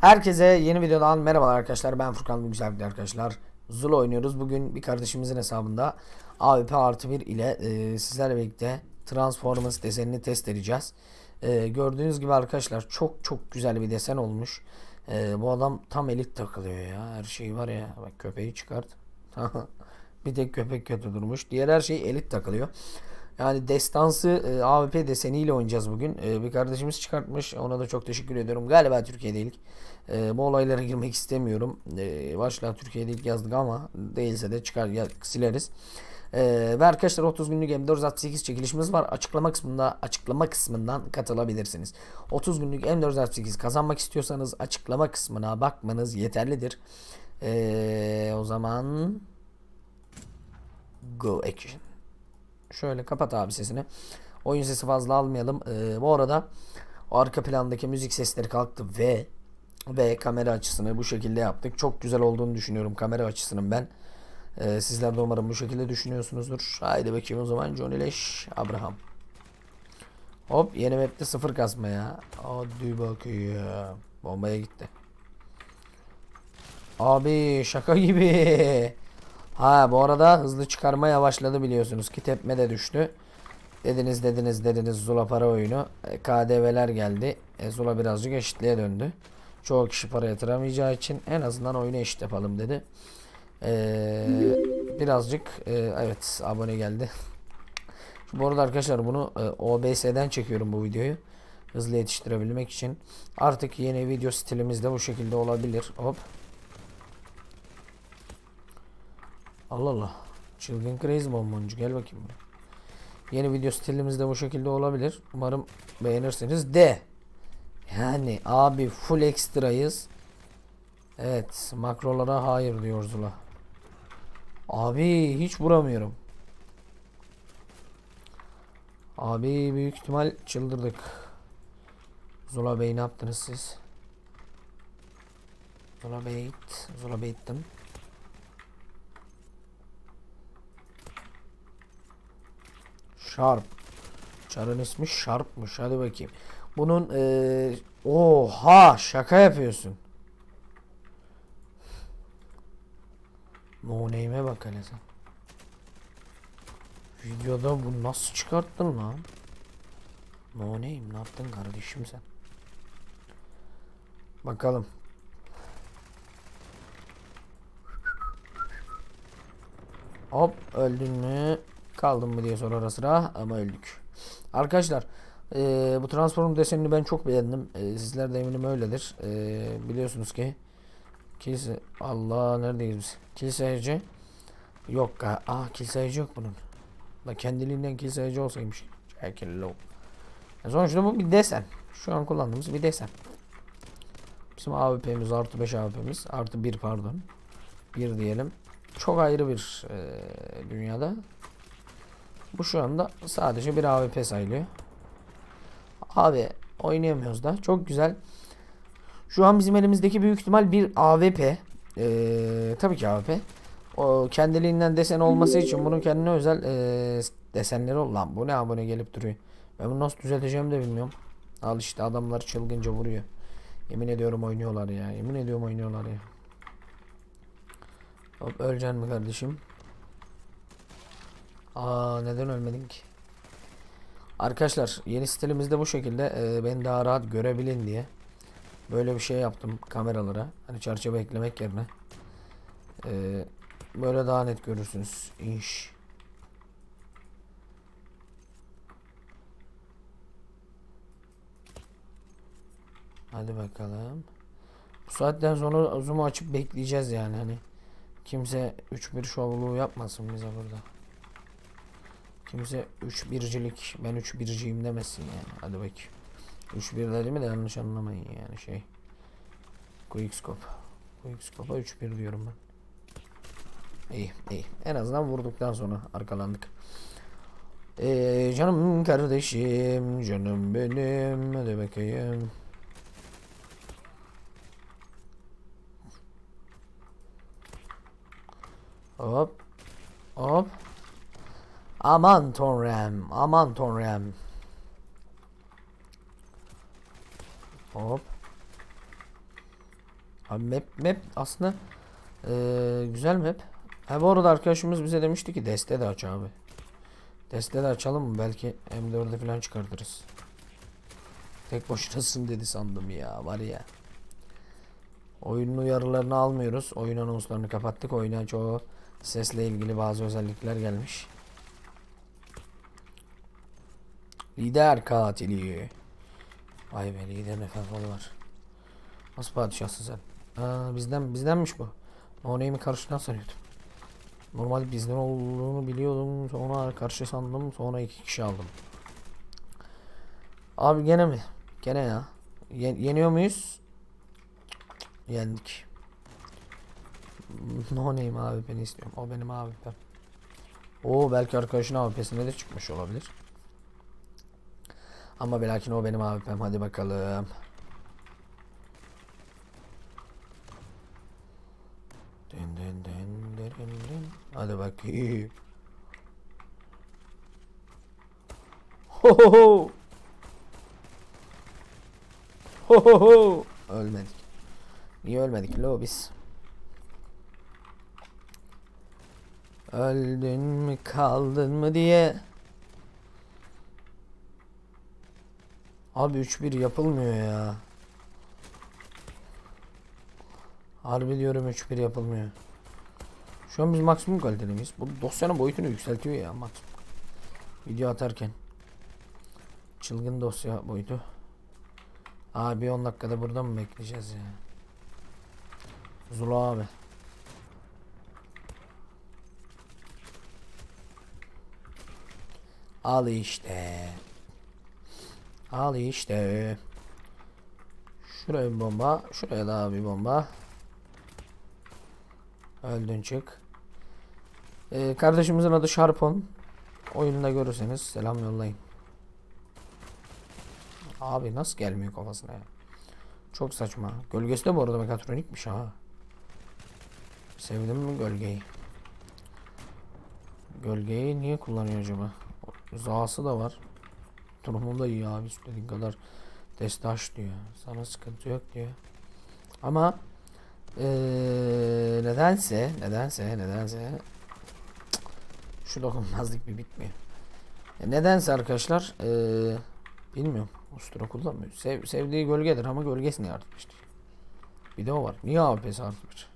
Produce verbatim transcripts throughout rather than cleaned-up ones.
Herkese yeni videodan merhabalar arkadaşlar. Ben Furkan Yiğit arkadaşlar. Zulo oynuyoruz. Bugün bir kardeşimizin hesabında A W P artı bir ile e, sizlerle birlikte Transformers desenini test edeceğiz. E, gördüğünüz gibi arkadaşlar çok çok güzel bir desen olmuş. E, bu adam tam elit takılıyor ya. Her şey var ya. Bak köpeği çıkart. Bir tek köpek kötü durmuş. Diğer her şey elit takılıyor. Yani destansı e, A W P deseniyle oynayacağız bugün. E, bir kardeşimiz çıkartmış. Ona da çok teşekkür ediyorum. Galiba Türkiye'de ilk. E, bu olaylara girmek istemiyorum. E, başla Türkiye'de ilk yazdık ama değilse de çıkar ya, sileriz. E, ve arkadaşlar otuz günlük M dört altı sekiz çekilişimiz var. Açıklama kısmında açıklama kısmından katılabilirsiniz. otuz günlük M dört altı sekiz kazanmak istiyorsanız açıklama kısmına bakmanız yeterlidir. E, o zaman go action. Şöyle kapat abi sesini. Oyun sesi fazla almayalım. Ee, bu arada o arka plandaki müzik sesleri kalktı ve ve kamera açısını bu şekilde yaptık. Çok güzel olduğunu düşünüyorum kamera açısının ben. Ee, sizler de umarım bu şekilde düşünüyorsunuzdur. Haydi bakayım o zaman Johnny Leş Abraham. Hop yeni webde sıfır kasma ya. Hadi bakayım. Bombaya gitti. Abi şaka gibi. Ha bu arada hızlı çıkarma yavaşladı biliyorsunuz ki tepme de düştü. Dediniz dediniz dediniz Zula para oyunu. E, K D V'ler geldi. E, Zula birazcık eşitliğe döndü. Çoğu kişi para yatıramayacağı için en azından oyunu eşit yapalım dedi. E, birazcık e, evet abone geldi. Bu arada arkadaşlar bunu e, O B S'den çekiyorum bu videoyu. Hızlı yetiştirebilmek için. Artık yeni video stilimiz de bu şekilde olabilir. Hop. Allah Allah. Çılgın crazy bomboncu. Gel bakayım. Yeni video stilimiz de bu şekilde olabilir. Umarım beğenirsiniz de. Yani abi full ekstrayız. Evet. Makrolara hayır diyor Zula. Abi hiç vuramıyorum. Abi büyük ihtimal çıldırdık. Zula Bey ne yaptınız siz? Zula Bey. Zula Bey'tim. Sharp. Çarın ismi Sharp'mış. Hadi bakayım. Bunun ee... oha şaka yapıyorsun. No name'e bak hele sen. Videoda bunu nasıl çıkarttın lan? No name ne yaptın kardeşim sen? Bakalım. Hop öldün mü? Kaldım mı diye sorar sıra ama öldük. Arkadaşlar e, bu Transform desenini ben çok beğendim. E, sizler de eminim öyledir. E, biliyorsunuz ki kilise Allah neredeyiz biz? Kilise ayıcı yok. Ah kilise ayıcı yok bunun. Da kendiliğinden kilise ayıcı olsaymış. Çekillo. E, sonuçta bu bir desen. Şu an kullandığımız bir desen. Bizim A W P'miz artı beş A W P'miz artı bir pardon. bir diyelim. Çok ayrı bir e, dünyada. Bu şu anda sadece bir A W P sayılıyor. Abi oynayamıyoruz da. Çok güzel. Şu an bizim elimizdeki büyük ihtimal bir A W P. Ee, tabii ki A W P. O kendiliğinden desen olması için bunun kendine özel ee, desenleri olan. Lan bu ne abone gelip duruyor. Ben bunu nasıl düzelteceğimi de bilmiyorum. Al işte adamlar çılgınca vuruyor. Yemin ediyorum oynuyorlar ya. Yemin ediyorum oynuyorlar ya. Hop öleceksin mi kardeşim? Aa neden ölmedin ki? Arkadaşlar yeni stilimizde bu şekilde e, beni daha rahat görebilin diye böyle bir şey yaptım kameralara. Hani çerçeve eklemek yerine e, böyle daha net görürsünüz. İş. Hadi bakalım. Bu saatten sonra zoom'u açıp bekleyeceğiz yani hani kimse üç bir şovluğu yapmasın bize burada. Kimse üç bircilik ben üç birciyim demesin yani. Hadi bakayım. üç birlerimi de yanlış anlamayın yani şey. Quickscope. Quickscope'a üç bir diyorum ben. İyi iyi. En azından vurduktan sonra arkalandık. Ee, canım kardeşim. Canım benim. Hadi bakayım. Hop. Hop. Aman Tanrım, aman Tanrım. Hop. Abi map, map aslında ee, güzel map. Ha, bu arada arkadaşımız bize demişti ki deste de aç abi. Deste de açalım mı? Belki M dört'ü falan çıkartırız. Tek başınasın dedi sandım ya, var ya. Oyunun uyarılarını almıyoruz. Oyun anonslarını kapattık. Oyuna çoğu sesle ilgili bazı özellikler gelmiş. Lider katili. Vay be, lider efendim var. Nasıl padişahsın sen? Aa, bizden, bizdenmiş bu. O neyimi karşıdan sanıyordum. Normal bizden olduğunu biliyordum. Sonra karşı sandım. Sonra iki kişi aldım. Abi gene mi? Gene ya. Yen yeniyor muyuz? Yendik. No name abi, beni istiyorum. O benim abi. Ben. Oo, belki arkadaşın A W P'sine de çıkmış olabilir. Ama belki o benim A W P'm. Hadi bakalım. Dün dün dün dün dün. Hadi bakayım. Ho ho ho. Ho ho ho. Ölmedik. Niye ölmedik lo biz? Öldün mü kaldın mı diye. Abi üç bir yapılmıyor ya. Harbi diyorum, üç bir yapılmıyor. Şu an biz maksimum kaliteliyiz. Bu dosyanın boyutunu yükseltiyor ya maksimum. Video atarken. Çılgın dosya boyutu. Abi on dakikada burada mı bekleyeceğiz ya? Zulo abi. Al işte. Al işte. Şuraya bir bomba. Şuraya daha bir bomba. Öldün çık. Ee, kardeşimizin adı Sharpon. Oyununda görürseniz selam yollayın. Abi nasıl gelmiyor kafasına ya? Çok saçma. Gölgesi de bu arada mekatronikmiş ha. Sevdim mi gölgeyi? Gölgeyi niye kullanıyor acaba? Zası da var. Durumu da iyi abi. İstediğin kadar destaş diyor. Sana sıkıntı yok diyor. Ama ee, nedense nedense nedense şu dokunmazlık bir bitmiyor. E, nedense arkadaşlar ee, bilmiyorum. Ustura kullanmıyor. Sev, sevdiği gölgedir ama gölgesini artmıştır. Bir de o var. Niye A W P'si artmış?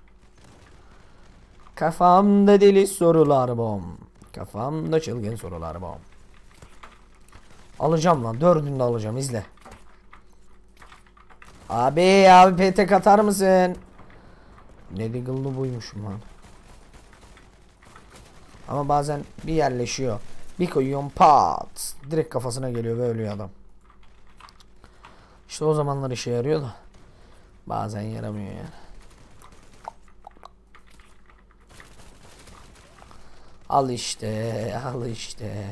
Kafamda deli sorular bom. Kafamda çılgın sorular bom. Alacağım lan. Dördünü de alacağım. İzle. Abi abi P T katar mısın? Ne legal'lı buymuşum lan. Ama bazen bir yerleşiyor. Bir koyuyorum pat. Direkt kafasına geliyor ve ölüyor adam. İşte o zamanlar işe yarıyor da bazen yaramıyor yani. Al işte, al işte.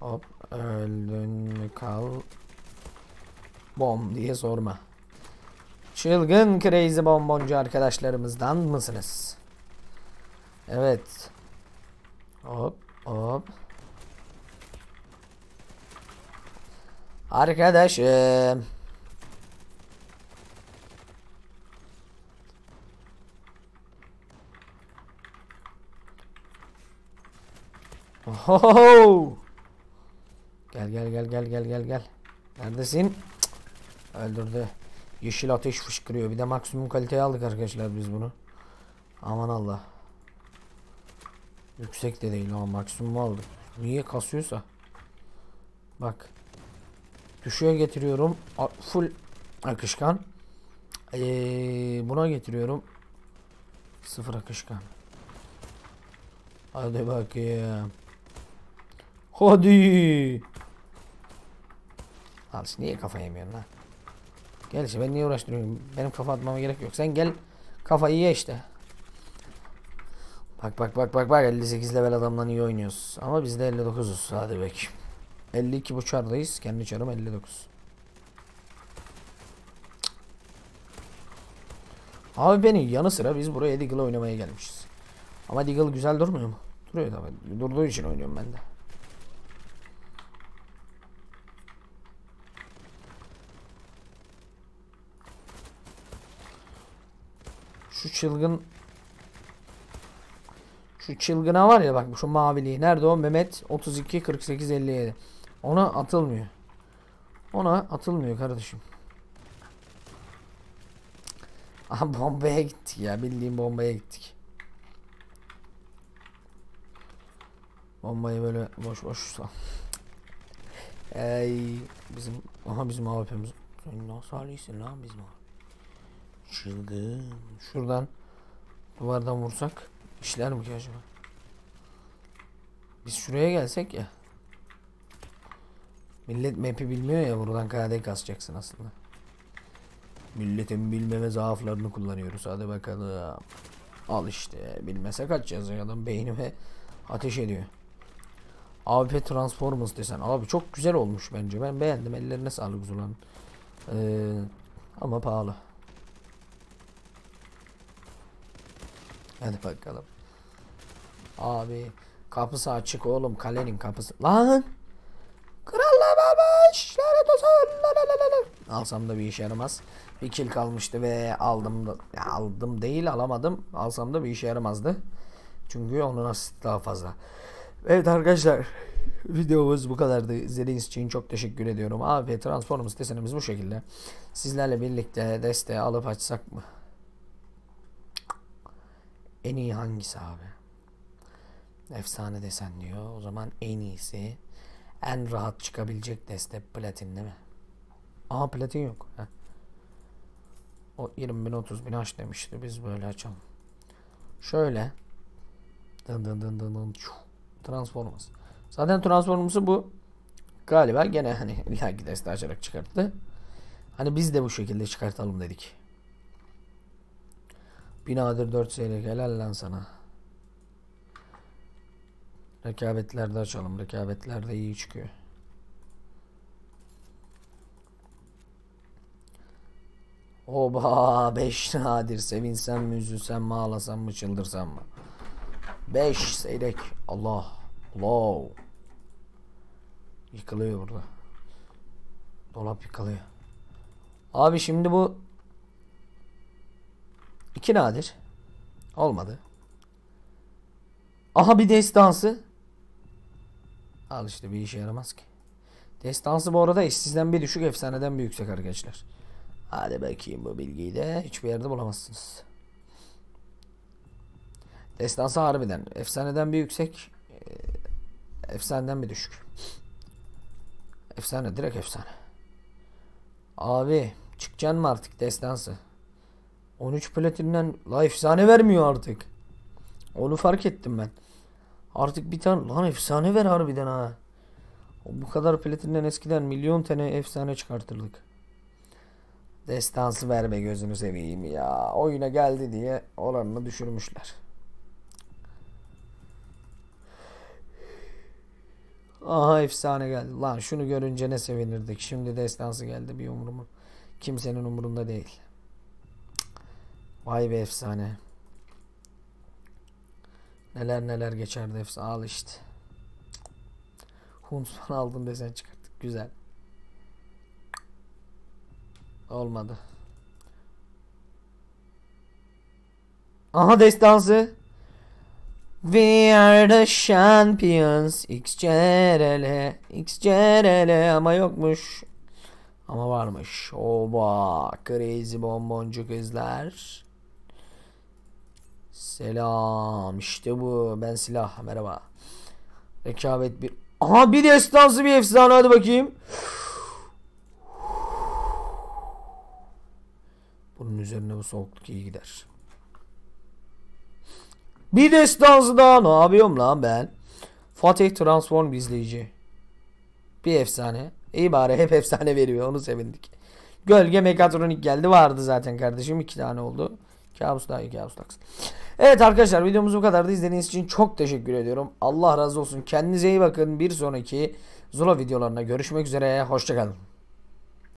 Hop, öldün mü kal? Bom diye sorma. Çılgın crazy bonboncu arkadaşlarımızdan mısınız? Evet. Hop, hop. Arkadaşım. Ohoho. Gel gel gel gel gel gel gel. Neredesin? Cık. Öldürdü. Yeşil ateş fışkırıyor. Bir de maksimum kaliteye aldık arkadaşlar biz bunu. Aman Allah. Yüksek de değil ama maksimum aldık. Niye kasıyorsa. Bak. Düşüyor getiriyorum. Full akışkan. Ee, buna getiriyorum. Sıfır akışkan. Hadi bakayım. Hadi. Al niye kafa yemiyorsun lan? Gel işte, ben niye uğraştırıyorum? Benim kafa atmama gerek yok. Sen gel kafayı ye işte. Bak bak bak bak bak, elli sekiz level adamdan iyi oynuyoruz. Ama biz de elli dokuz'uz. Hadi bakayım. elli iki bu çardayız. Kendi çarım elli dokuz. Abi beni yanı sıra biz buraya Deagle'la oynamaya gelmişiz. Ama Deagle güzel durmuyor mu? Duruyor tabii. Durduğu için oynuyorum ben de. Şu çılgın Şu çılgına var ya bak, şu maviliği. Nerede o Mehmet? otuz iki kırk sekiz elli yedi. Ona atılmıyor. Ona atılmıyor kardeşim. Aha bombaya gittik ya. Bildiğim bombaya gittik. Bombayı böyle boş boş. Ey bizim, aha bizim A W P'miz. Nasıl halisin lan bizim A W P? Çılgın. Şuradan duvardan vursak işler mi ki acaba? Biz şuraya gelsek ya. Millet map'i bilmiyor ya, buradan K D V kasacaksın aslında. Milletin bilmeme zaaflarını kullanıyoruz. Hadi bakalım. Al işte. Bilmese kaçacağız ya. Adam beynime ateş ediyor. A W P Transformers desen. Abi çok güzel olmuş bence. Ben beğendim. Ellerine sağlık Zulo'nun. Ee, ama pahalı. Hadi bakalım. Abi kapısı açık oğlum. Kalenin kapısı. Lan! Krallamamış. Lanet olsun. Alsam da bir işe yaramaz. Bir kill kalmıştı ve aldım da, ya aldım değil alamadım. Alsam da bir işe yaramazdı. Çünkü onun asist daha fazla. Evet arkadaşlar, videomuz bu kadardı. İzlediğiniz için çok teşekkür ediyorum. A W P Transformers desenimiz bu şekilde. Sizlerle birlikte desteği alıp açsak mı? En iyi hangisi abi? Efsane desen diyor. O zaman en iyisi, en rahat çıkabilecek deste platin değil mi? Aha platin yok. Heh. O yirmi bin otuz bin aç demişti. Biz böyle açalım. Şöyle. Dın dın dın dın dın. Transformers. Zaten Transformers'ı bu galiba gene hani illaki deste açarak çıkarttı. Hani biz de bu şekilde çıkartalım dedik. Binadır dört seyrek. Helal lan sana. Rekabetlerde açalım. Rekabetlerde iyi çıkıyor. Oba beş nadir. Sevinsem mi, üzülsem mi, ağlasam mı, çıldırsam mı? beş seyrek. Allah. Allah. Yıkılıyor burada. Dolap yıkılıyor. Abi şimdi bu iki nadir. Olmadı. Aha bir destansı. Al işte, bir işe yaramaz ki. Destansı bu arada işsizden bir düşük, efsaneden bir yüksek arkadaşlar. Hadi bakayım, bu bilgiyi de hiçbir yerde bulamazsınız. Destansı harbiden. Efsaneden bir yüksek. Efsaneden bir düşük. Efsane, direkt efsane. Abi çıkacaksın mı artık destansı? on üç platinden la efsane vermiyor artık. Onu fark ettim ben. Artık bir tane lan efsane ver harbiden ha. Bu kadar platinden eskiden milyon tane efsane çıkartırdık. Destansı verme gözünü seveyim ya. Oyuna geldi diye oranını düşürmüşler. Aha efsane geldi. Lan şunu görünce ne sevinirdik. Şimdi destansı geldi, bir umurumu. Kimsenin umurunda değil. Vay be efsane. Neler neler geçerdi efsane. Al işte. Huntsman aldım desen çıkarttık. Güzel. Olmadı. Aha destansı. We are the champions. X C R L. X C R L ama yokmuş. Ama varmış. Oba. Crazy bonboncuk izler. Selam. İşte bu. Ben silah. Merhaba. Rekabet bir. Aha bir destansı bir efsane. Hadi bakayım. Bunun üzerine bu soğukluk iyi gider. Bir destansı daha. Ne yapıyorum lan ben? Fatih Transform izleyici. Bir efsane. İyi bari, hep efsane veriyor. Onu sevindik. Gölge mekatronik geldi. Vardı zaten kardeşim. iki tane oldu. Kabus daha iyi. Kabus taksın. Evet arkadaşlar, videomuz bu kadardı. İzlediğiniz için çok teşekkür ediyorum. Allah razı olsun. Kendinize iyi bakın. Bir sonraki Zulo videolarına görüşmek üzere. Hoşçakalın.